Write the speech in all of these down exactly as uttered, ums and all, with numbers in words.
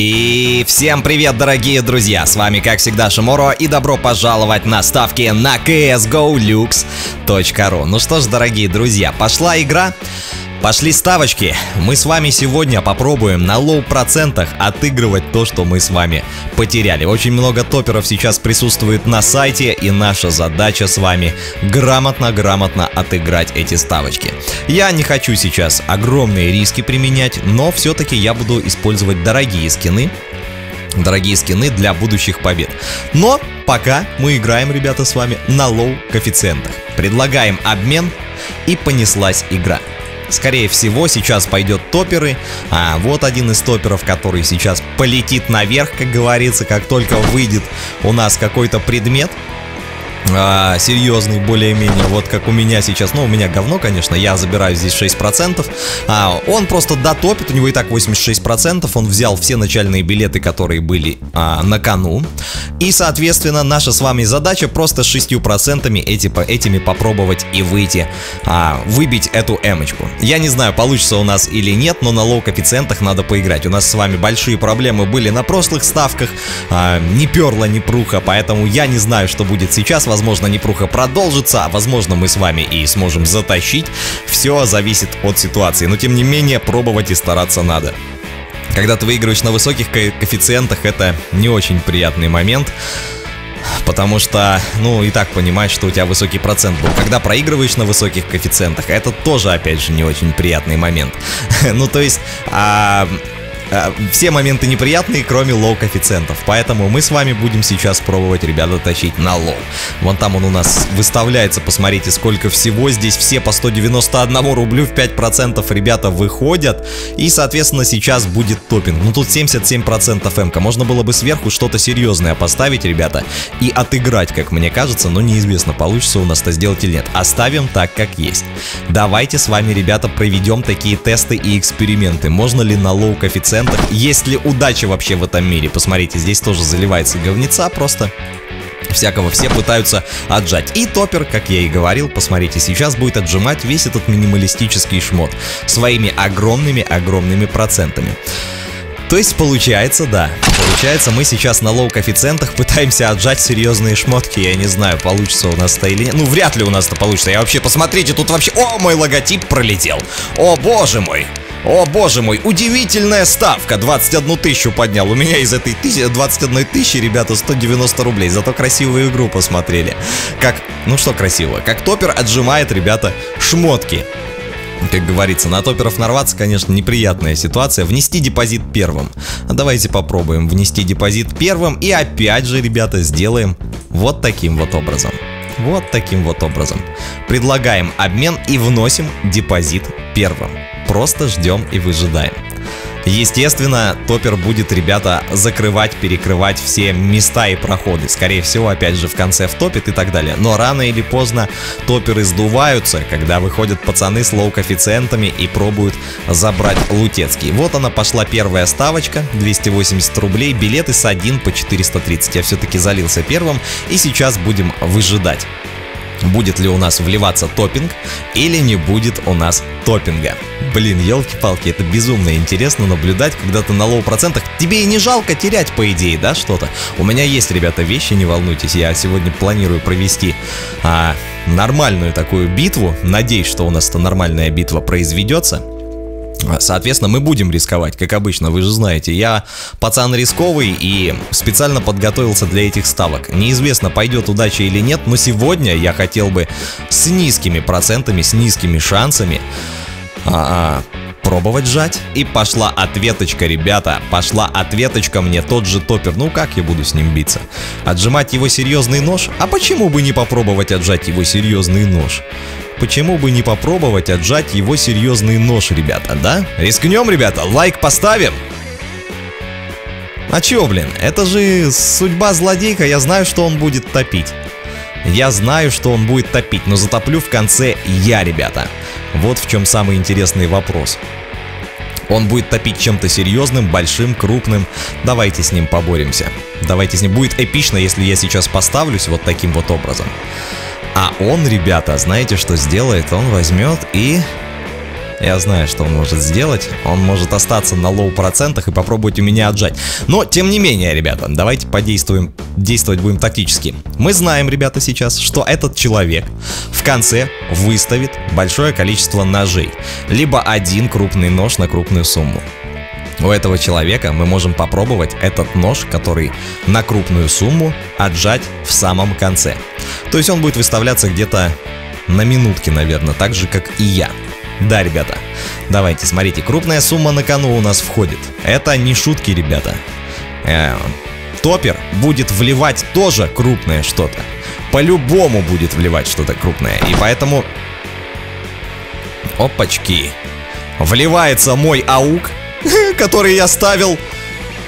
И всем привет, дорогие друзья! С вами, как всегда, Шиморо, и добро пожаловать на ставки на кей эс голукс точка ру. Ну что ж, дорогие друзья, пошла игра, пошли ставочки. Мы с вами сегодня попробуем на лоу процентах отыгрывать то, что мы с вами потеряли. Очень много топеров сейчас присутствует на сайте, и наша задача с вами грамотно-грамотно отыграть эти ставочки. Я не хочу сейчас огромные риски применять, но все-таки я буду использовать дорогие скины. Дорогие скины для будущих побед. Но пока мы играем, ребята, с вами на лоу коэффициентах. Предлагаем обмен, и понеслась игра. Скорее всего, сейчас пойдет топеры. А вот один из топеров, который сейчас полетит наверх, как говорится, как только выйдет у нас какой-то предмет. А, серьезный более-менее, вот как у меня сейчас. Ну, у меня говно, конечно, я забираю здесь шесть процентов. а, Он просто дотопит, у него и так восемьдесят шесть процентов. Он взял все начальные билеты, которые были а, на кону. И, соответственно, наша с вами задача просто с шестью процентами эти, этими попробовать и выйти, а, выбить эту эмочку. Я не знаю, получится у нас или нет, но на лоу-коэффициентах надо поиграть. У нас с вами большие проблемы были на прошлых ставках. а, Не перла, не пруха, поэтому я не знаю, что будет сейчас. Возможно, непруха продолжится, а возможно, мы с вами и сможем затащить. Все зависит от ситуации, но тем не менее пробовать и стараться надо. Когда ты выигрываешь на высоких коэффициентах, это не очень приятный момент, потому что, ну, и так понимаешь, что у тебя высокий процент был. Когда проигрываешь на высоких коэффициентах, это тоже, опять же, не очень приятный момент. Ну, то есть... все моменты неприятные, кроме лоу-коэффициентов. Поэтому мы с вами будем сейчас пробовать, ребята, тащить на лоу. Вон там он у нас выставляется. Посмотрите, сколько всего. Здесь все по сто девяносто одному рублю в пять процентов, ребята, выходят. И, соответственно, сейчас будет топинг. Ну, тут семьдесят семь процентов эмка. Можно было бы сверху что-то серьезное поставить, ребята, и отыграть, как мне кажется. Но неизвестно, получится у нас это сделать или нет. Оставим так, как есть. Давайте с вами, ребята, проведем такие тесты и эксперименты. Можно ли на лоу-коэффициент? Есть ли удача вообще в этом мире? Посмотрите, здесь тоже заливается говнеца просто. Всякого все пытаются отжать. И топер, как я и говорил, посмотрите, сейчас будет отжимать весь этот минималистический шмот своими огромными-огромными процентами. То есть получается, да, получается, мы сейчас на лоу-коэффициентах пытаемся отжать серьезные шмотки. Я не знаю, получится у нас-то или нет. Ну, вряд ли у нас-то получится. Я вообще, посмотрите, тут вообще... О, мой логотип пролетел. О, боже мой. О, боже мой, удивительная ставка. двадцать одну тысячу поднял. У меня из этой тысячи, двадцать одной тысячи, ребята, сто девяносто рублей. Зато красивую игру посмотрели. Как, ну что красиво, как топер отжимает, ребята, шмотки. Как говорится, на топеров нарваться, конечно, неприятная ситуация. Внести депозит первым. Давайте попробуем внести депозит первым. И опять же, ребята, сделаем вот таким вот образом. Вот таким вот образом. Предлагаем обмен и вносим депозит первым. Просто ждем и выжидаем. Естественно, топер будет, ребята, закрывать, перекрывать все места и проходы. Скорее всего, опять же, в конце втопит и так далее. Но рано или поздно топеры сдуваются, когда выходят пацаны с лоу-коэффициентами и пробуют забрать лутецкий. Вот она пошла первая ставочка, двести восемьдесят рублей, билеты с один по четыреста тридцать. Я все-таки залился первым, и сейчас будем выжидать. Будет ли у нас вливаться топинг или не будет у нас топинга? Блин, елки-палки, это безумно интересно наблюдать, когда ты на лоу-процентах. Тебе и не жалко терять, по идее, да, что-то? У меня есть, ребята, вещи, не волнуйтесь. Я сегодня планирую провести а, нормальную такую битву. Надеюсь, что у нас-то нормальная битва произведется. Соответственно, мы будем рисковать, как обычно, вы же знаете. Я пацан рисковый и специально подготовился для этих ставок. Неизвестно, пойдет удача или нет, но сегодня я хотел бы с низкими процентами, с низкими шансами а -а, пробовать жать. И пошла ответочка, ребята, пошла ответочка мне, тот же топер. Ну как я буду с ним биться? Отжимать его серьезный нож? А почему бы не попробовать отжать его серьезный нож? Почему бы не попробовать отжать его серьезный нож, ребята, да? Рискнем, ребята, лайк поставим. А чё, блин, это же судьба злодейка, я знаю, что он будет топить. Я знаю, что он будет топить, но затоплю в конце я, ребята. Вот в чем самый интересный вопрос. Он будет топить чем-то серьезным, большим, крупным. Давайте с ним поборемся. Давайте с ним. Будет эпично, если я сейчас поставлюсь вот таким вот образом. А он, ребята, знаете, что сделает? Он возьмет и Я знаю, что он может сделать. Он может остаться на лоу процентах и попробовать у меня отжать. Но, тем не менее, ребята, давайте подействуем. Действовать будем тактически. Мы знаем, ребята, сейчас, что этот человек в конце выставит большое количество ножей. Либо один крупный нож на крупную сумму. У этого человека мы можем попробовать этот нож, который на крупную сумму, отжать в самом конце. То есть он будет выставляться где-то на минутке, наверное, так же, как и я. Да, ребята, давайте, смотрите, крупная сумма на кону у нас входит. Это не шутки, ребята. Э-э, топер будет вливать тоже крупное что-то. По-любому будет вливать что-то крупное. И поэтому... Опачки. Вливается мой аук, который я ставил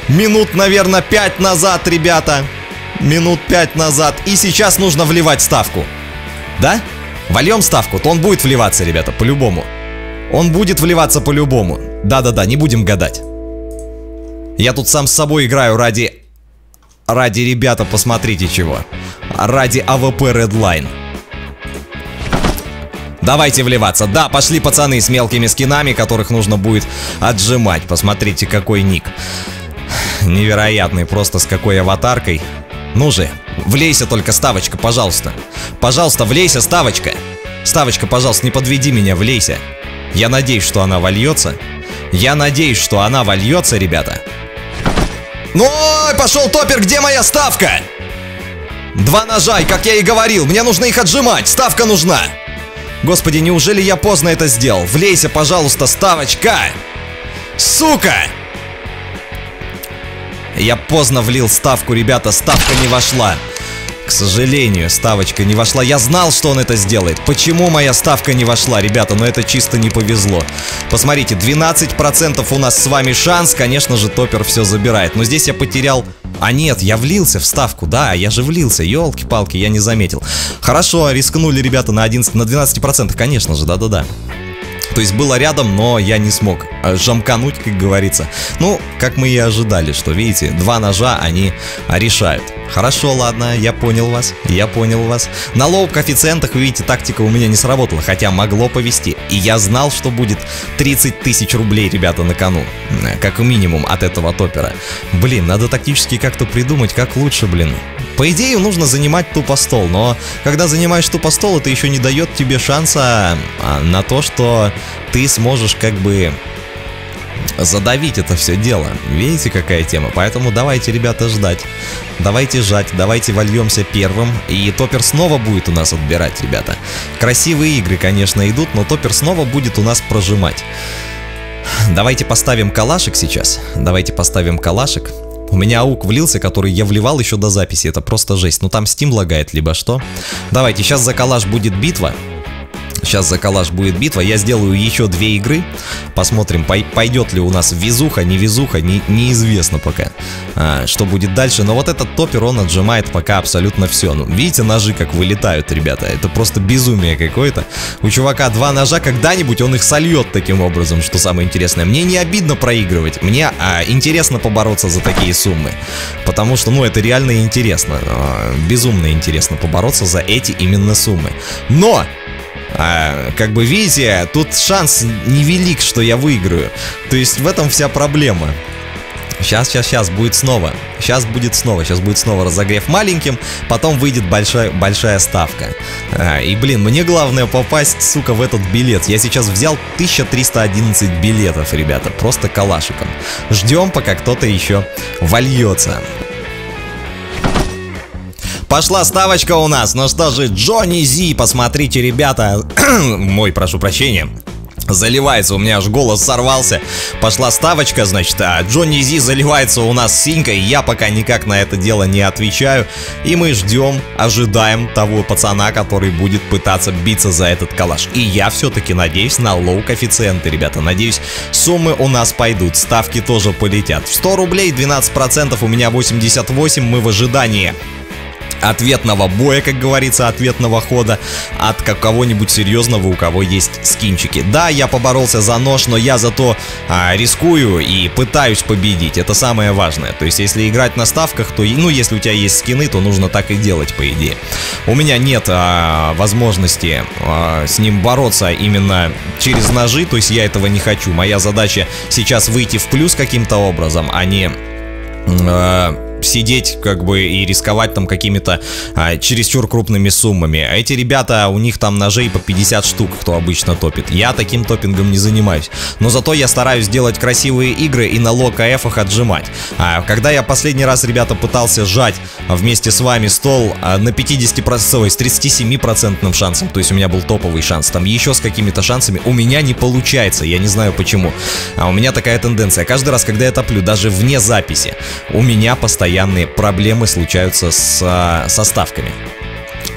минут, наверное, пять назад, ребята. Минут пять назад. И сейчас нужно вливать ставку. Да? Вольем ставку, то он будет вливаться, ребята, по-любому. Он будет вливаться по-любому. Да-да-да, не будем гадать. Я тут сам с собой играю ради... Ради, ребята, посмотрите чего. Ради АВП Redline. Давайте вливаться. Да, пошли пацаны с мелкими скинами, которых нужно будет отжимать. Посмотрите, какой ник. Невероятный, просто с какой аватаркой. Ну же, влейся только, ставочка, пожалуйста. Пожалуйста, влейся, ставочка. Ставочка, пожалуйста, не подведи меня, влейся. Я надеюсь, что она вольется. Я надеюсь, что она вольется, ребята. Ну, пошел топер, где моя ставка? Два ножа, и как я и говорил, мне нужно их отжимать, ставка нужна. Господи, неужели я поздно это сделал? Влейся, пожалуйста, ставочка. Сука! Я поздно влил ставку, ребята, ставка не вошла. К сожалению, ставочка не вошла. Я знал, что он это сделает. Почему моя ставка не вошла, ребята? Но это чисто не повезло. Посмотрите, двенадцать процентов у нас с вами шанс. Конечно же, топер все забирает. Но здесь я потерял... А нет, я влился в ставку. Да, я же влился. Ёлки-палки, я не заметил. Хорошо, рискнули, ребята, на одиннадцать, на двенадцать процентов, конечно же, да-да-да. То есть было рядом, но я не смог жамкануть, как говорится. Ну, как мы и ожидали, что, видите, два ножа они решают. Хорошо, ладно, я понял вас, я понял вас. На лоу-коэффициентах, видите, тактика у меня не сработала, хотя могло повести. И я знал, что будет тридцать тысяч рублей, ребята, на кону. Как минимум от этого топера. Блин, надо тактически как-то придумать, как лучше, блин. По идее, нужно занимать тупо стол, но когда занимаешь тупо стол, это еще не дает тебе шанса на то, что ты сможешь как бы задавить это все дело. Видите, какая тема? Поэтому давайте, ребята, ждать. Давайте жать, давайте вольемся первым. И топер снова будет у нас отбирать, ребята. Красивые игры, конечно, идут, но топер снова будет у нас прожимать. Давайте поставим калашик сейчас. Давайте поставим калашик. У меня аук влился, который я вливал еще до записи. Это просто жесть. Ну там Steam лагает, либо что. Давайте, сейчас за калаш будет битва. Сейчас за калаш будет битва. Я сделаю еще две игры. Посмотрим, пой пойдет ли у нас везуха, не везуха, не неизвестно пока, а, что будет дальше. Но вот этот топер, он отжимает пока абсолютно все. Ну, видите, ножи как вылетают, ребята. Это просто безумие какое-то. У чувака два ножа, когда-нибудь он их сольет таким образом, что самое интересное. Мне не обидно проигрывать. Мне а, интересно побороться за такие суммы. Потому что, ну, это реально интересно. А, безумно интересно побороться за эти именно суммы. Но... А, как бы видите, тут шанс невелик, что я выиграю. То есть в этом вся проблема. Сейчас, сейчас, сейчас будет снова. Сейчас будет снова, сейчас будет снова разогрев маленьким. Потом выйдет большая, большая ставка. а, И блин, мне главное попасть, сука, в этот билет. Я сейчас взял тысячу триста одиннадцать билетов, ребята, просто калашиком. Ждем, пока кто-то еще вольется. Пошла ставочка у нас. Ну что же, Джонни Зи, посмотрите, ребята. Мой, прошу прощения. Заливается, у меня аж голос сорвался. Пошла ставочка, значит, а Джонни Зи заливается у нас с синькой. Я пока никак на это дело не отвечаю. И мы ждем, ожидаем того пацана, который будет пытаться биться за этот калаш. И я все-таки надеюсь на лоу-коэффициенты, ребята. Надеюсь, суммы у нас пойдут, ставки тоже полетят. сто рублей, двенадцать процентов, у меня восемьдесят восемь, мы в ожидании ответного боя, как говорится, ответного хода от какого-нибудь серьезного, у кого есть скинчики. Да, я поборолся за нож, но я зато а, рискую и пытаюсь победить. Это самое важное. То есть, если играть на ставках, то, ну, если у тебя есть скины, то нужно так и делать, по идее. У меня нет а, возможности а, с ним бороться именно через ножи, то есть я этого не хочу. Моя задача сейчас выйти в плюс каким-то образом, а не... А, сидеть как бы и рисковать там какими-то а, чересчур крупными суммами. А эти ребята, у них там ножей по пятьдесят штук, кто обычно топит. Я таким топингом не занимаюсь. Но зато я стараюсь делать красивые игры и на ло-кф-ах отжимать. А, когда я последний раз, ребята, пытался сжать вместе с вами стол а, на пятидесяти процентов, с тридцатисеми процентным шансом, то есть у меня был топовый шанс, там еще с какими-то шансами, у меня не получается, я не знаю почему. А у меня такая тенденция. Каждый раз, когда я топлю, даже вне записи, у меня постоянно постоянные проблемы случаются с, со ставками.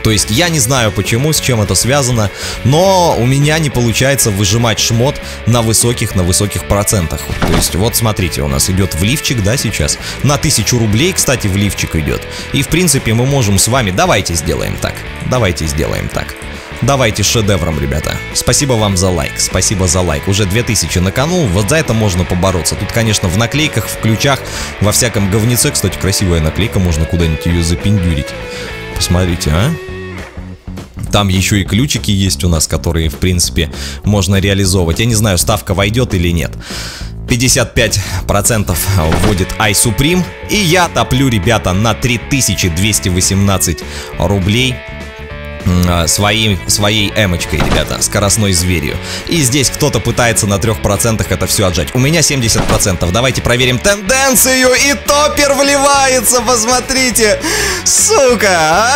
То есть я не знаю почему, с чем это связано, но у меня не получается выжимать шмот на высоких, на высоких процентах. То есть вот смотрите, у нас идет вливчик, да, сейчас. На тысячу рублей, кстати, вливчик идет. И в принципе мы можем с вами... Давайте сделаем так, давайте сделаем так. Давайте шедевром, ребята. Спасибо вам за лайк, спасибо за лайк. Уже две тысячи на кону, вот за это можно побороться. Тут, конечно, в наклейках, в ключах, во всяком говнеце. Кстати, красивая наклейка, можно куда-нибудь ее запендюрить. Посмотрите, а? Там еще и ключики есть у нас, которые, в принципе, можно реализовывать. Я не знаю, ставка войдет или нет. пятьдесят пять процентов вводит iSupreme. И я топлю, ребята, на три тысячи двести восемнадцать рублей своей, своей эмочкой, ребята, скоростной зверью. И здесь кто-то пытается на трех процентах это все отжать. У меня семьдесят процентов. Давайте проверим тенденцию. И топер вливается, посмотрите. Сука.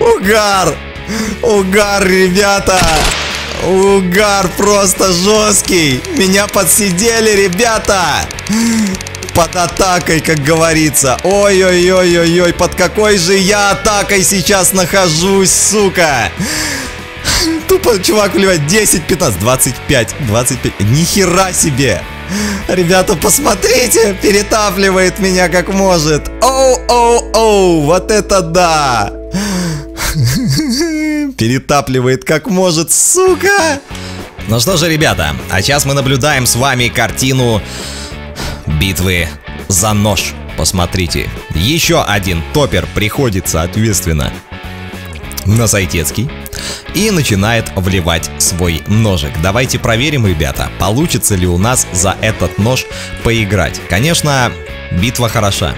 Угар. Угар, ребята. Угар просто жесткий. Меня подсидели, ребята. Под атакой, как говорится. Ой-ой-ой-ой-ой, под какой же я атакой сейчас нахожусь, сука. Тупо, чувак, вливает десять, пятнадцать, двадцать пять, двадцать пять. Нихера себе. Ребята, посмотрите, перетапливает меня как может. Оу-оу-оу, вот это да. Перетапливает как может, сука. Ну что же, ребята, а сейчас мы наблюдаем с вами картину битвы за нож. Посмотрите, еще один топер приходит, соответственно, на Сайтецкий и начинает вливать свой ножик. Давайте проверим, ребята, получится ли у нас за этот нож поиграть. Конечно, битва хороша,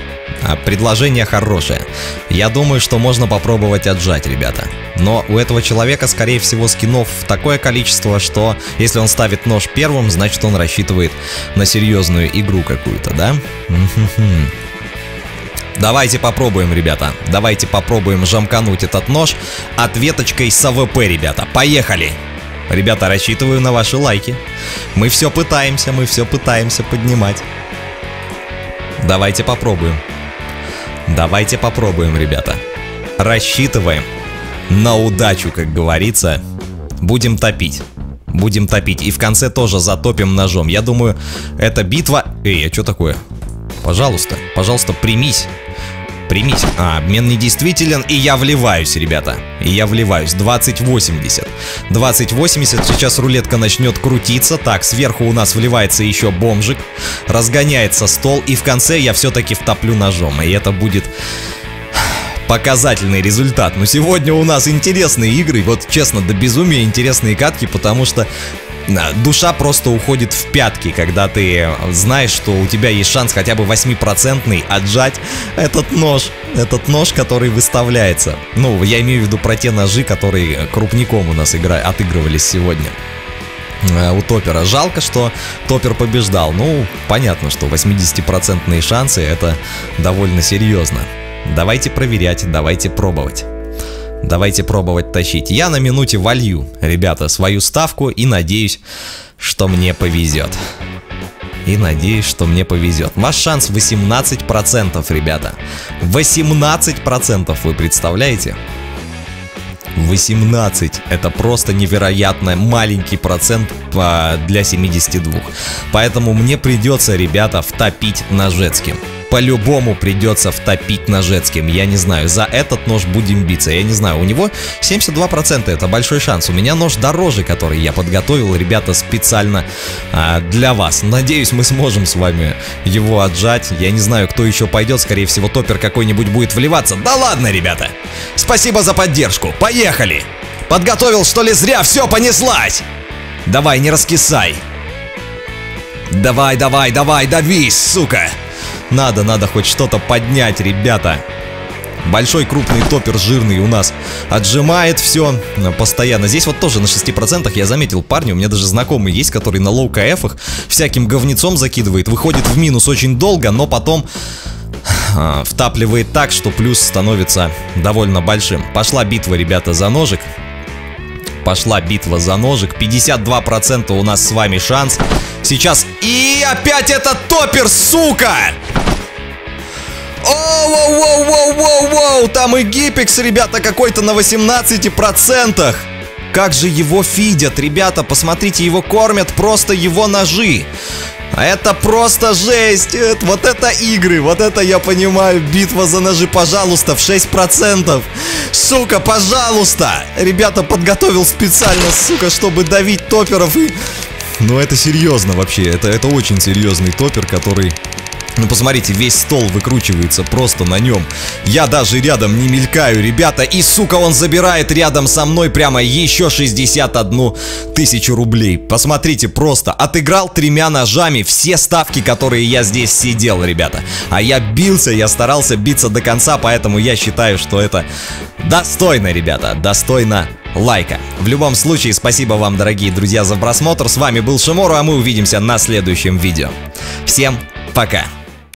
предложение хорошее. Я думаю, что можно попробовать отжать, ребята. Но у этого человека, скорее всего, скинов такое количество, что если он ставит нож первым, значит он рассчитывает на серьезную игру какую-то, да? Давайте попробуем, ребята. Давайте попробуем жамкануть этот нож ответочкой с АВП, ребята. Поехали! Ребята, рассчитываю на ваши лайки. Мы все пытаемся, мы все пытаемся поднимать. Давайте попробуем. Давайте попробуем, ребята. Рассчитываем на удачу, как говорится. Будем топить. Будем топить. И в конце тоже затопим ножом. Я думаю, эта битва... Эй, а что такое? Пожалуйста, пожалуйста, примись. Примись. А, обмен недействителен. И я вливаюсь, ребята. И я вливаюсь. двадцать восемьдесят. двадцать восемьдесят. Сейчас рулетка начнет крутиться. Так, сверху у нас вливается еще бомжик. Разгоняется стол. И в конце я все-таки втоплю ножом. И это будет... показательный результат. Но сегодня у нас интересные игры. Вот честно, до безумия интересные катки, потому что душа просто уходит в пятки, когда ты знаешь, что у тебя есть шанс хотя бы восьмипроцентный отжать этот нож. Этот нож, который выставляется. Ну, я имею в виду про те ножи, которые крупником у нас игра... отыгрывались сегодня у топера. Жалко, что топер побеждал. Ну, понятно, что восьмидесятипроцентные шансы — это довольно серьезно. Давайте проверять, давайте пробовать. Давайте пробовать тащить. Я на минуте волью, ребята, свою ставку и надеюсь, что мне повезет. И надеюсь, что мне повезет. Ваш шанс восемнадцать процентов, ребята. восемнадцать процентов, вы представляете? восемнадцать. Это просто невероятно маленький процент для семидесяти двух. Поэтому мне придется, ребята, втопить ножецким. по-любому придется втопить ножецким. Я не знаю, за этот нож будем биться. Я не знаю, у него семьдесят два процента, это большой шанс. У меня нож дороже, который я подготовил, ребята, специально а, для вас. Надеюсь, мы сможем с вами его отжать. Я не знаю, кто еще пойдет. Скорее всего, топер какой-нибудь будет вливаться. Да ладно, ребята. Спасибо за поддержку. Поехали. Подготовил, что ли, зря. Все, понеслась. Давай, не раскисай. Давай, давай, давай, давись, сука. Надо, надо хоть что-то поднять, ребята. Большой крупный топер жирный у нас отжимает все постоянно. Здесь вот тоже на шести процентах я заметил парни. У меня даже знакомый есть, который на лоу-кф-ах всяким говнецом закидывает. Выходит в минус очень долго, но потом втапливает так, что плюс становится довольно большим. Пошла битва, ребята, за ножик. Пошла битва за ножик. пятьдесят два процента у нас с вами шанс. Сейчас. И опять этот топер, сука! Оу-оу-оу-оу-оу-оу! Там и гипекс, ребята, какой-то на восемнадцати процентах. Как же его фидят, ребята. Посмотрите, его кормят просто его ножи. Это просто жесть. Это, вот это игры. Вот это я понимаю. Битва за ножи, пожалуйста, в шесть процентов. Сука, пожалуйста. Ребята, подготовил специально, сука, чтобы давить топеров. И... Ну это серьезно вообще. Это, это очень серьезный топер, который... Ну, посмотрите, весь стол выкручивается просто на нем. Я даже рядом не мелькаю, ребята. И, сука, он забирает рядом со мной прямо еще шестьдесят одну тысячу рублей. Посмотрите, просто отыграл тремя ножами все ставки, которые я здесь сидел, ребята. А я бился, я старался биться до конца, поэтому я считаю, что это достойно, ребята, достойно лайка. В любом случае, спасибо вам, дорогие друзья, за просмотр. С вами был Шиморо, а мы увидимся на следующем видео. Всем пока!